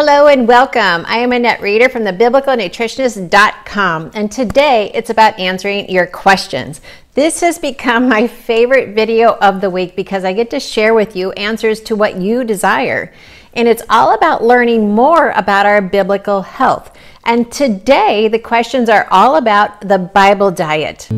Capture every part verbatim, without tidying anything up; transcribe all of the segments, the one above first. Hello and welcome. I am Annette Reeder from the biblical nutritionist dot com, and today it's about answering your questions. This has become my favorite video of the week because I get to share with you answers to what you desire. And it's all about learning more about our biblical health. And today the questions are all about the Bible diet.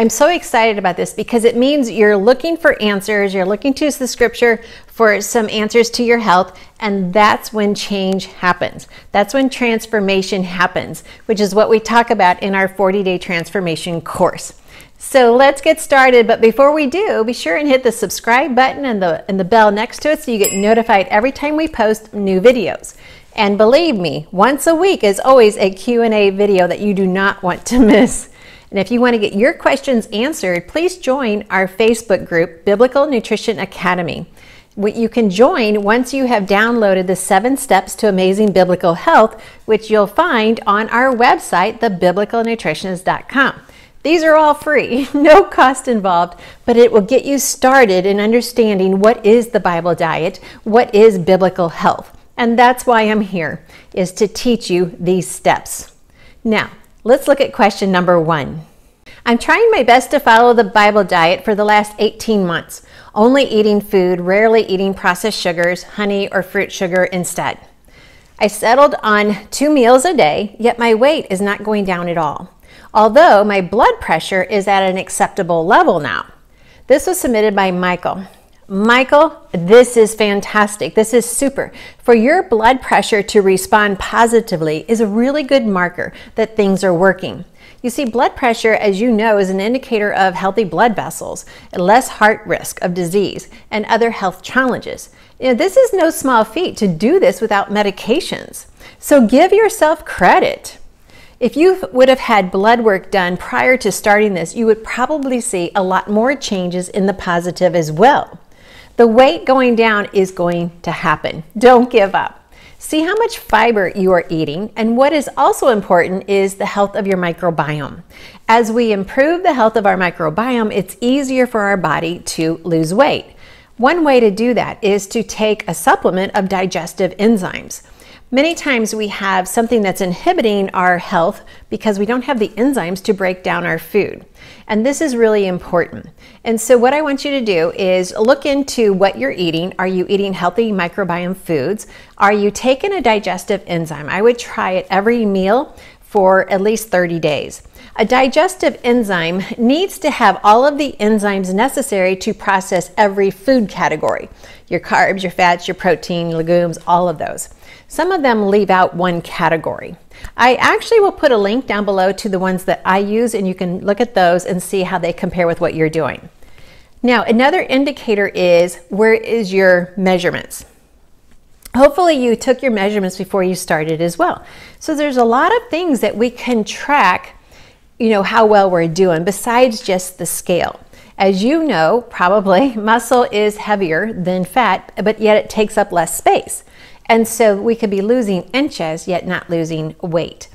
I'm so excited about this because it means you're looking for answers, you're looking to the scripture for some answers to your health, and that's when change happens. That's when transformation happens, which is what we talk about in our forty day transformation course. So let's get started, but before we do, be sure and hit the subscribe button and the, and the bell next to it so you get notified every time we post new videos. And believe me, once a week is always a Q and A video that you do not want to miss. And if you want to get your questions answered, please join our Facebook group, Biblical Nutrition Academy. You can join once you have downloaded the seven steps to amazing biblical health, which you'll find on our website, the biblical nutritionist dot com. These are all free, no cost involved, but it will get you started in understanding what is the Bible diet, what is biblical health. And that's why I'm here, is to teach you these steps. Now, let's look at question number one. I'm trying my best to follow the Bible diet for the last eighteen months, only eating food, rarely eating processed sugars, honey, or fruit sugar instead. I settled on two meals a day, yet my weight is not going down at all, although my blood pressure is at an acceptable level now. This was submitted by Michael. Michael, this is fantastic. This is super. For your blood pressure to respond positively is a really good marker that things are working. You see, blood pressure, as you know, is an indicator of healthy blood vessels, less heart risk of disease, and other health challenges. You know, this is no small feat to do this without medications. So give yourself credit. If you would have had blood work done prior to starting this, you would probably see a lot more changes in the positive as well. The weight going down is going to happen. Don't give up. See how much fiber you are eating, and what is also important is the health of your microbiome. As we improve the health of our microbiome, it's easier for our body to lose weight. One way to do that is to take a supplement of digestive enzymes. Many times we have something that's inhibiting our health because we don't have the enzymes to break down our food. And this is really important. And so what I want you to do is look into what you're eating. Are you eating healthy microbiome foods? Are you taking a digestive enzyme? I would try it every meal for at least thirty days. A digestive enzyme needs to have all of the enzymes necessary to process every food category. Your carbs, your fats, your protein, legumes, all of those. Some of them leave out one category. I actually will put a link down below to the ones that I use, and you can look at those and see how they compare with what you're doing. Now, another indicator is, where is your measurements? Hopefully you took your measurements before you started as well. So there's a lot of things that we can track, you know, how well we're doing besides just the scale. As you know, probably muscle is heavier than fat, but yet it takes up less space. And so we could be losing inches, yet not losing weight.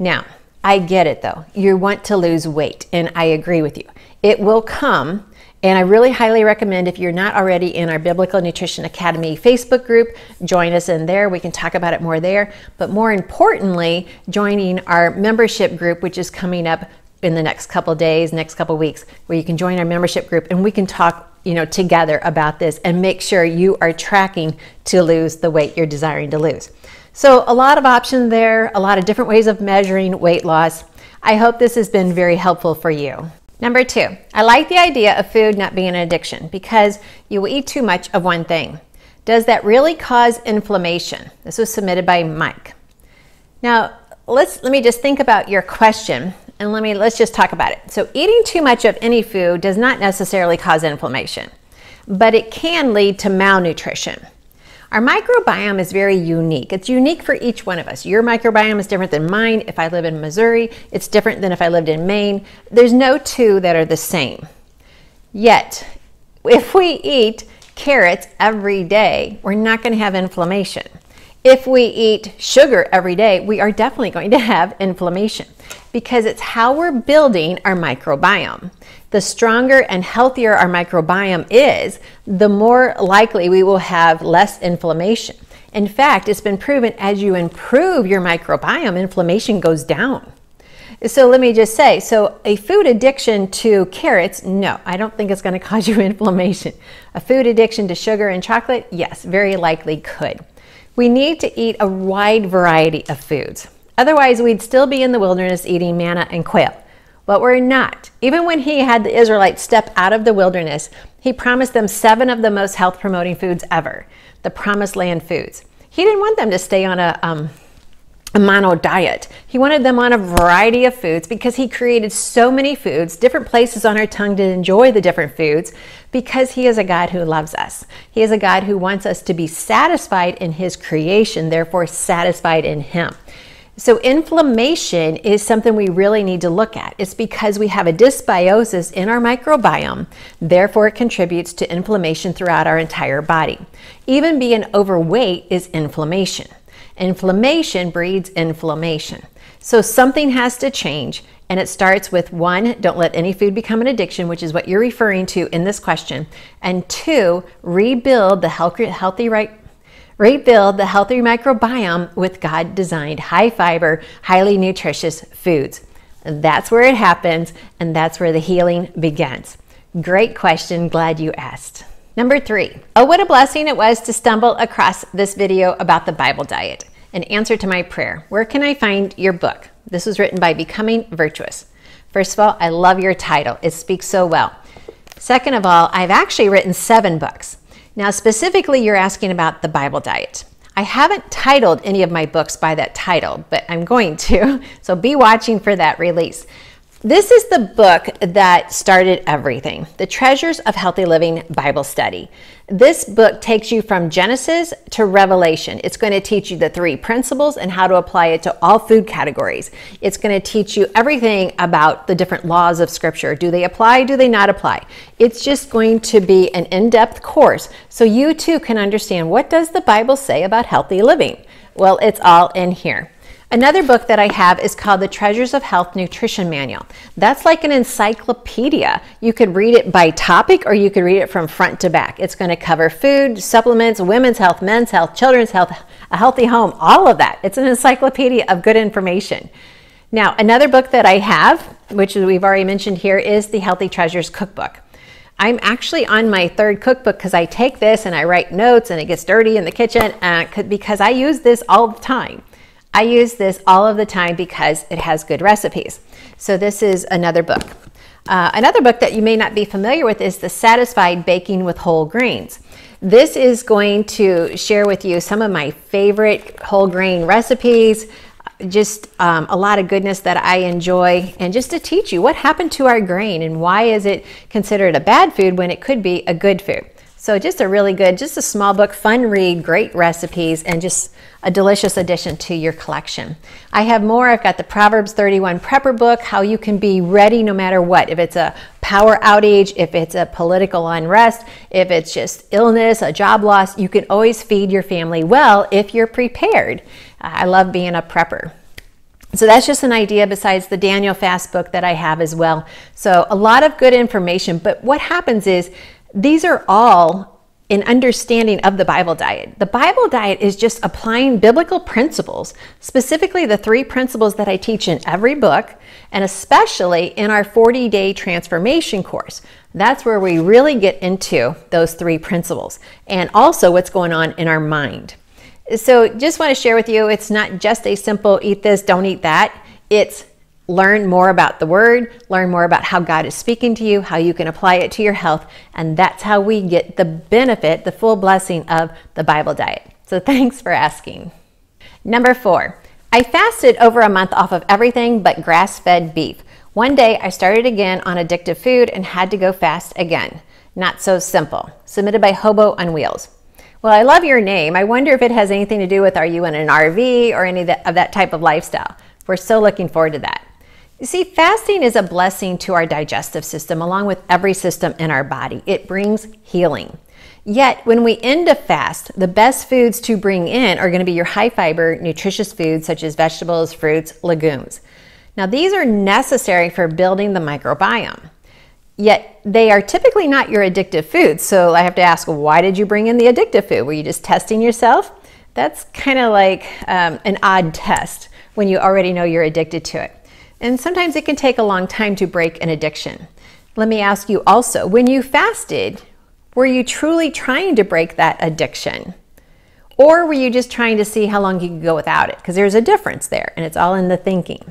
Now, I get it though. You want to lose weight, and I agree with you. It will come, and I really highly recommend, if you're not already in our Biblical Nutrition Academy Facebook group, join us in there. We can talk about it more there. But more importantly, joining our membership group, which is coming up in the next couple days, next couple weeks, where you can join our membership group and we can talk, you know, together about this and make sure you are tracking to lose the weight you're desiring to lose. So a lot of options there, a lot of different ways of measuring weight loss. I hope this has been very helpful for you. Number two, I like the idea of food not being an addiction because you will eat too much of one thing. Does that really cause inflammation? This was submitted by Mike. Now, let's, let me just think about your question. And let me, let's just talk about it. So eating too much of any food does not necessarily cause inflammation, but it can lead to malnutrition. Our microbiome is very unique. It's unique for each one of us. Your microbiome is different than mine. If I live in Missouri, it's different than if I lived in Maine. There's no two that are the same. Yet, if we eat carrots every day, we're not going to have inflammation. If we eat sugar every day, we are definitely going to have inflammation because it's how we're building our microbiome. The stronger and healthier our microbiome is, the more likely we will have less inflammation. In fact, it's been proven as you improve your microbiome, inflammation goes down. So let me just say, so a food addiction to carrots, no, I don't think it's going to cause you inflammation. A food addiction to sugar and chocolate, yes, very likely could. We need to eat a wide variety of foods. Otherwise, we'd still be in the wilderness eating manna and quail. But we're not. Even when he had the Israelites step out of the wilderness, he promised them seven of the most health-promoting foods ever, the promised land foods. He didn't want them to stay on a, um, a mono diet. He wanted them on a variety of foods because he created so many foods, different places on our tongue to enjoy the different foods, because he is a God who loves us. He is a God who wants us to be satisfied in his creation, therefore satisfied in him. So inflammation is something we really need to look at. It's because we have a dysbiosis in our microbiome, therefore it contributes to inflammation throughout our entire body. Even being overweight is inflammation. Inflammation breeds inflammation. So something has to change, and it starts with one, don't let any food become an addiction, which is what you're referring to in this question, and two, rebuild the healthy, healthy right. Rebuild the healthy microbiome with God-designed, high-fiber, highly nutritious foods. That's where it happens, and that's where the healing begins. Great question. Glad you asked. Number three. Oh, what a blessing it was to stumble across this video about the Bible diet. An answer to my prayer. Where can I find your book? This was written by Becoming Virtuous. First of all, I love your title. It speaks so well. Second of all, I've actually written seven books. Now, specifically, you're asking about the Bible diet. I haven't titled any of my books by that title, but I'm going to, so be watching for that release. This is the book that started everything, The Treasures of Healthy Living Bible Study. This book takes you from Genesis to Revelation. It's going to teach you the three principles and how to apply it to all food categories. It's going to teach you everything about the different laws of Scripture. Do they apply? Do they not apply? It's just going to be an in-depth course so you too can understand, what does the Bible say about healthy living? Well, it's all in here. Another book that I have is called The Treasures of Health Nutrition Manual. That's like an encyclopedia. You could read it by topic or you could read it from front to back. It's going to cover food, supplements, women's health, men's health, children's health, a healthy home, all of that. It's an encyclopedia of good information. Now, another book that I have, which we've already mentioned here, is the Healthy Treasures Cookbook. I'm actually on my third cookbook because I take this and I write notes and it gets dirty in the kitchen uh, because I use this all the time. I use this all of the time because it has good recipes. So this is another book. Uh, another book that you may not be familiar with is the Satisfied Baking with Whole Grains. This is going to share with you some of my favorite whole grain recipes, just um, a lot of goodness that I enjoy, and just to teach you what happened to our grain and why is it considered a bad food when it could be a good food. So just a really good, just a small book, fun read, great recipes, and just a delicious addition to your collection. I have more. I've got the Proverbs thirty-one Prepper book, how you can be ready no matter what. If it's a power outage, if it's a political unrest, if it's just illness, a job loss, you can always feed your family well if you're prepared. I love being a prepper. So that's just an idea besides the Daniel Fast book that I have as well. So a lot of good information, but what happens is, these are all an understanding of the Bible diet. The Bible diet is just applying biblical principles, specifically the three principles that I teach in every book, and especially in our forty-day transformation course. That's where we really get into those three principles and also what's going on in our mind. So just want to share with you, it's not just a simple eat this, don't eat that. It's learn more about the Word, learn more about how God is speaking to you, how you can apply it to your health, and that's how we get the benefit, the full blessing of the Bible diet. So thanks for asking. Number four, I fasted over a month off of everything but grass-fed beef. One day I started again on addictive food and had to go fast again. Not so simple. Submitted by Hobo on Wheels. Well, I love your name. I wonder if it has anything to do with, are you in an R V or any of that type of lifestyle? We're so looking forward to that. You see, fasting is a blessing to our digestive system, along with every system in our body. It brings healing. Yet, when we end a fast, the best foods to bring in are going to be your high-fiber, nutritious foods such as vegetables, fruits, legumes. Now, these are necessary for building the microbiome. Yet, they are typically not your addictive foods. So I have to ask, why did you bring in the addictive food? Were you just testing yourself? That's kind of like um, an odd test when you already know you're addicted to it. And sometimes it can take a long time to break an addiction. Let me ask you also, when you fasted, were you truly trying to break that addiction? Or were you just trying to see how long you could go without it? Because there's a difference there, and it's all in the thinking.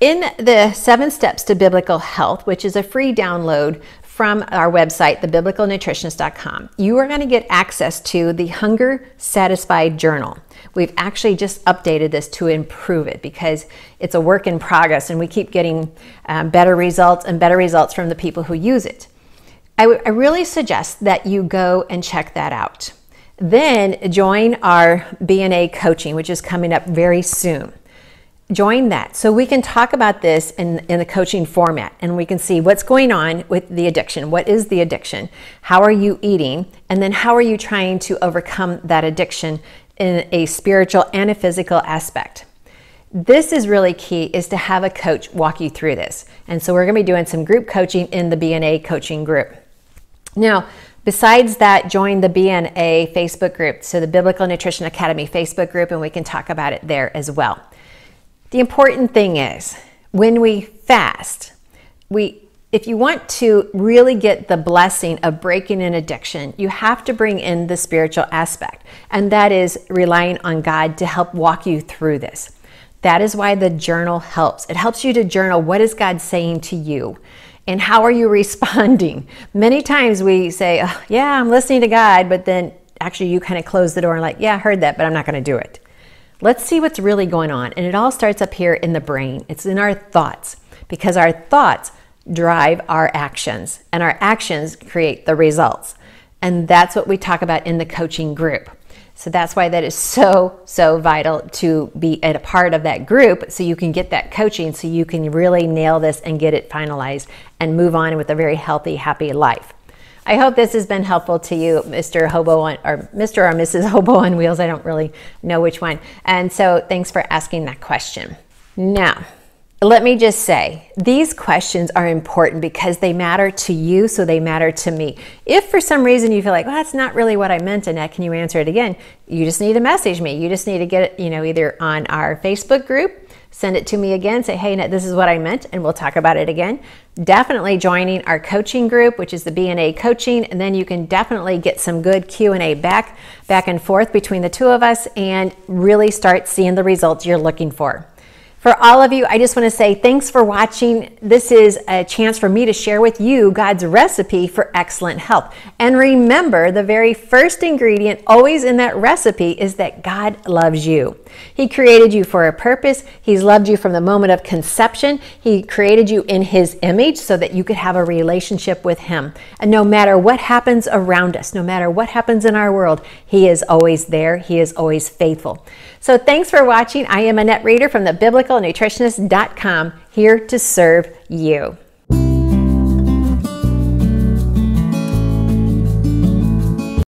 In the seven steps to biblical health, which is a free download from our website, the biblical nutritionist dot com, you are going to get access to the Hunger Satisfied Journal. We've actually just updated this to improve it because it's a work in progress, and we keep getting um, better results and better results from the people who use it. I, I really suggest that you go and check that out. Then join our B N A coaching, which is coming up very soon. Join that so we can talk about this in, in the coaching format, and we can see what's going on with the addiction. What is the addiction? How are you eating? And then how are you trying to overcome that addiction in a spiritual and a physical aspect? This is really key, is to have a coach walk you through this. And so we're going to be doing some group coaching in the B N A coaching group. Now, besides that, join the B N A Facebook group, so the Biblical Nutrition Academy Facebook group, and we can talk about it there as well. The important thing is, when we fast, we if you want to really get the blessing of breaking an addiction, you have to bring in the spiritual aspect, and that is relying on God to help walk you through this. That is why the journal helps. It helps you to journal, what is God saying to you, and how are you responding? Many times we say, oh, yeah, I'm listening to God, but then actually you kind of close the door and like, yeah, I heard that, but I'm not going to do it. Let's see what's really going on. And it all starts up here in the brain. It's in our thoughts, because our thoughts drive our actions, and our actions create the results. And that's what we talk about in the coaching group. So that's why that is so, so vital to be at a part of that group, so you can get that coaching, so you can really nail this and get it finalized and move on with a very healthy, happy life. I hope this has been helpful to you, Mister Hobo on, or Mister or Missus Hobo on Wheels. I don't really know which one. And so thanks for asking that question. Now, let me just say, these questions are important because they matter to you, so they matter to me. If for some reason you feel like, well, that's not really what I meant, Annette, can you answer it again? You just need to message me. You just need to get it, you know, either on our Facebook group, send it to me again, say, hey, Annette, this is what I meant, and we'll talk about it again. Definitely joining our coaching group, which is the B N A coaching, and then you can definitely get some good Q and A back, back and forth between the two of us, and really start seeing the results you're looking for. For all of you, I just want to say thanks for watching. This is a chance for me to share with you God's recipe for excellent health. And remember, the very first ingredient always in that recipe is that God loves you. He created you for a purpose. He's loved you from the moment of conception. He created you in His image so that you could have a relationship with Him. And no matter what happens around us, no matter what happens in our world, He is always there. He is always faithful. So thanks for watching. I am Annette Reeder from the Biblical Nutritionist dot com, here to serve you.